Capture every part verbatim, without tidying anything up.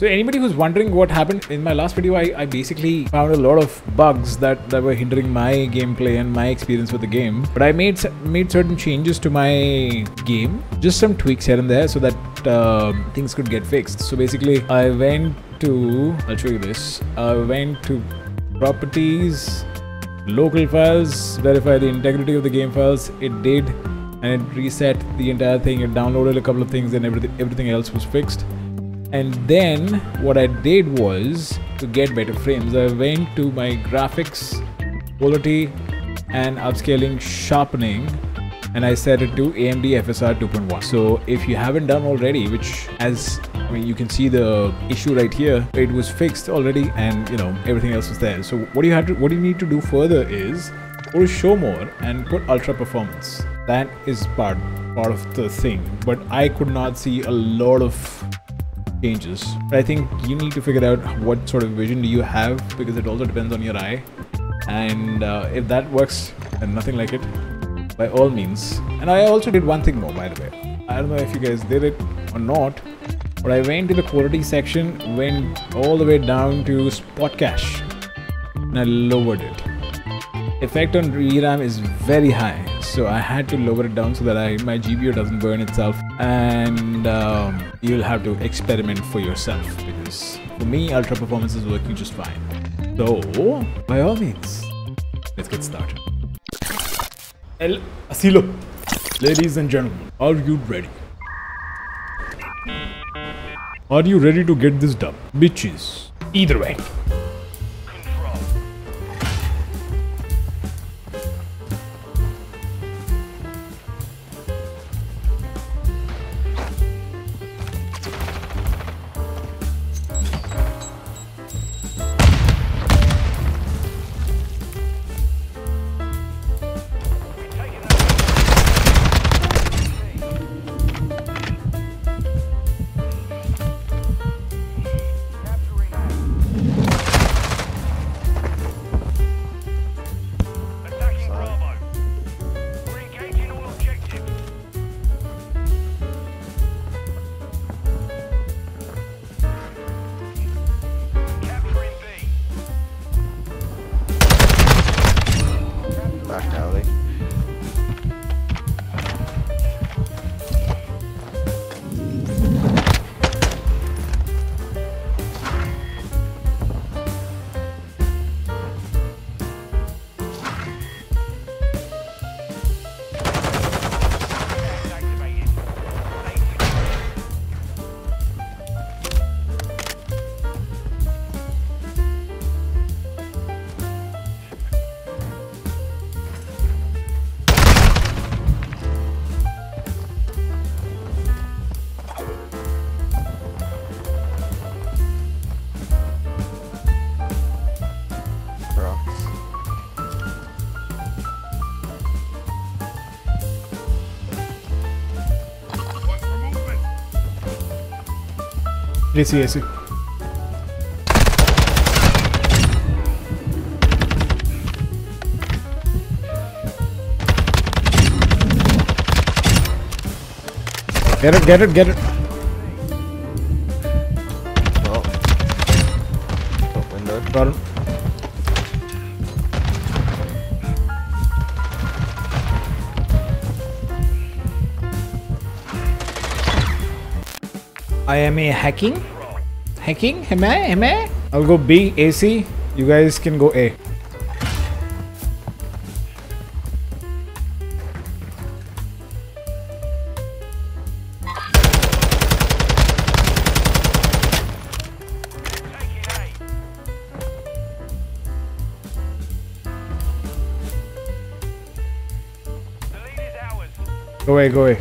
So anybody who's wondering what happened, in my last video I, I basically found a lot of bugs that, that were hindering my gameplay and my experience with the game. But I made, made certain changes to my game, just some tweaks here and there so that uh, things could get fixed. So basically I went to, I'll show you this, I went to properties, local files, verify the integrity of the game files. It did, and it reset the entire thing. It downloaded a couple of things and everything, everything else was fixed. And then what I did was, to get better frames, I went to my graphics, quality and upscaling, sharpening, and I set it to A M D F S R two point one. So if you haven't done already, which as I mean, you can see the issue right here, it was fixed already and you know, everything else was there. So what you have to, what you need to do further is go to show more and put ultra performance. That is part, part of the thing, but I could not see a lot of changes. But I think you need to figure out what sort of vision do you have, because it also depends on your eye. And uh, if that works and nothing like it, by all means. And I also did one thing more, by the way. I don't know if you guys did it or not, but I went to the quality section, went all the way down to spot cache, and I lowered it. Effect on V RAM is very high, so I had to lower it down so that I, my G P U doesn't burn itself. And um, you'll have to experiment for yourself, because for me, ultra performance is working just fine. So by all means, let's get started. El Asilo. Ladies and gentlemen, are you ready? Are you ready to get this dub? Bitches. Either way. ऐसी ऐसी get it get it get it oh open the door. I am a hacking? Hacking? Am I? Am I? I'll go B, A, C. You guys can go A. Go A, go A.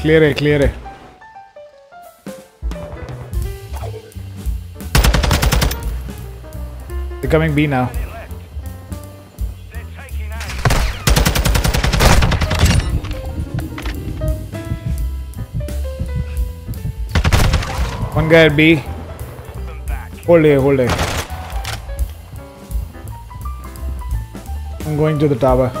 Clear it, clear it. They're coming B now. They're taking A. One guy at B. Back. Ole, ole. I'm going to the tower.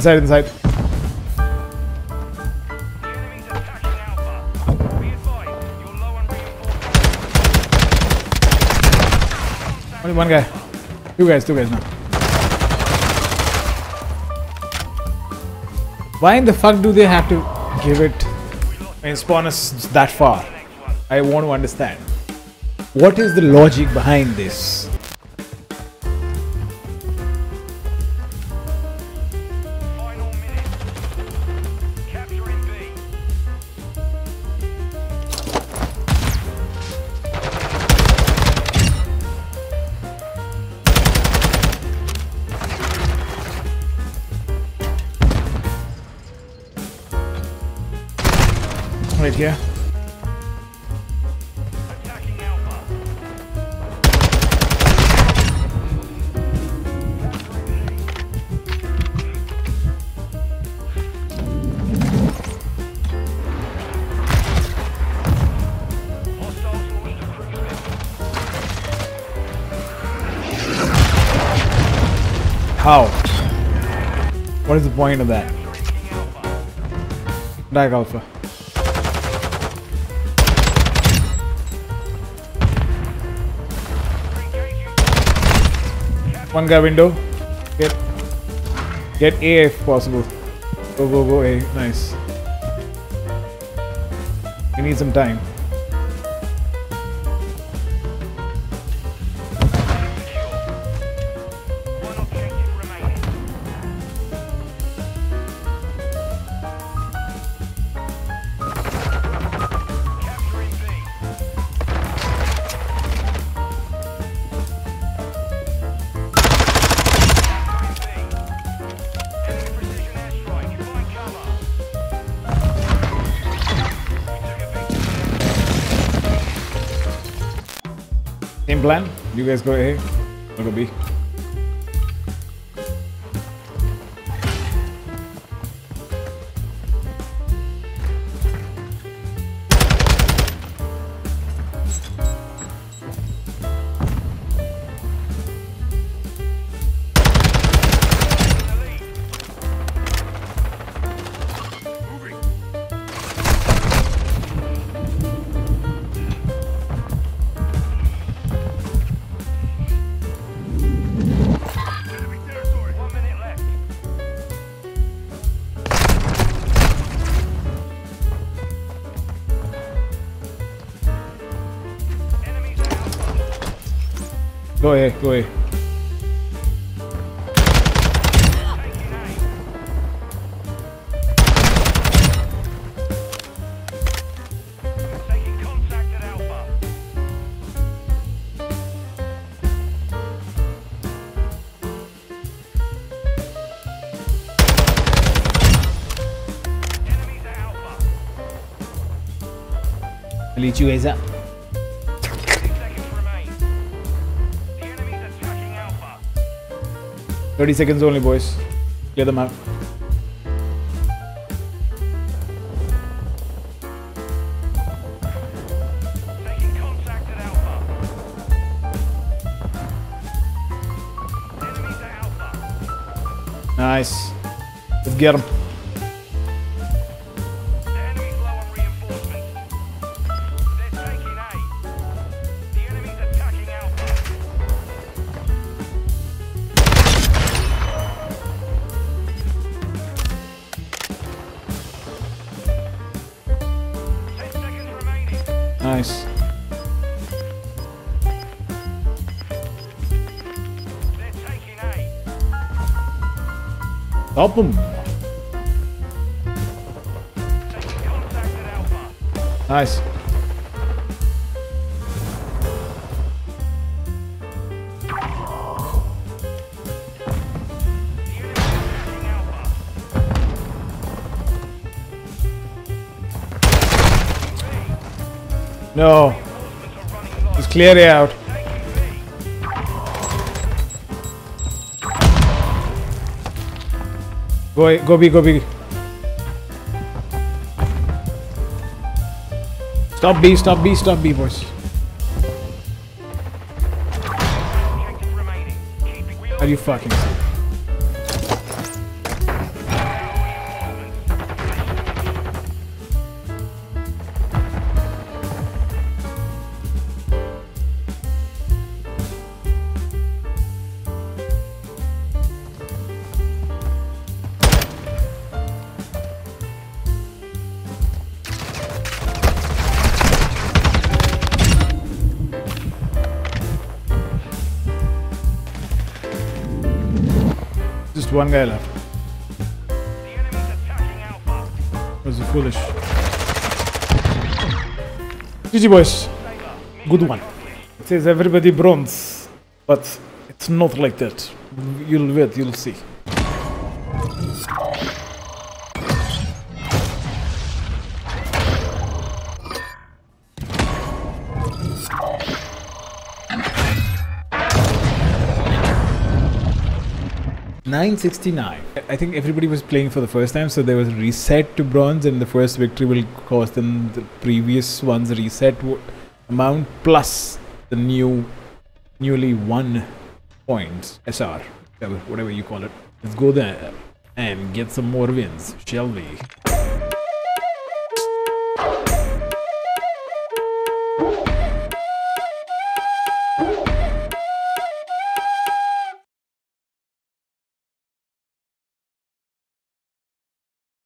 Inside, inside. The enemy's attacking Alpha. Be advised, you're low on reinforcements. Only one guy. Two guys, two guys now. Why in the fuck do they have to give it and spawn us that far? I want to understand. What is the logic behind this? Right here. Attacking Alpha. How? What is the point of that? Dag Alpha. One guy window. Get, get A if possible. Go, go, go A. Nice. We need some time. Same plan. You guys go A, I'll go B. Go ahead, go ahead. I'll eat you guys up. thirty seconds only, boys. Clear them out. Taking contact at Alpha. Enemies at Alpha. Nice. Let's get them. The enemy's low on reinforcements. They're taking A. The enemy's attacking Alpha. Nice. Help him. Nice. No. Just clear it out. Go, go B, go B. Stop B, stop B, stop B, boys. Are you fucking sick? Just one guy left. That was foolish. G G boys. Good one. It says everybody bronze. But it's not like that. You'll wait, you'll see. nine sixty-nine. I think everybody was playing for the first time, so there was a reset to bronze, and the first victory will cost them the previous one's reset amount plus the new, newly won points, S R, whatever you call it. Let's go there and get some more wins, shall we?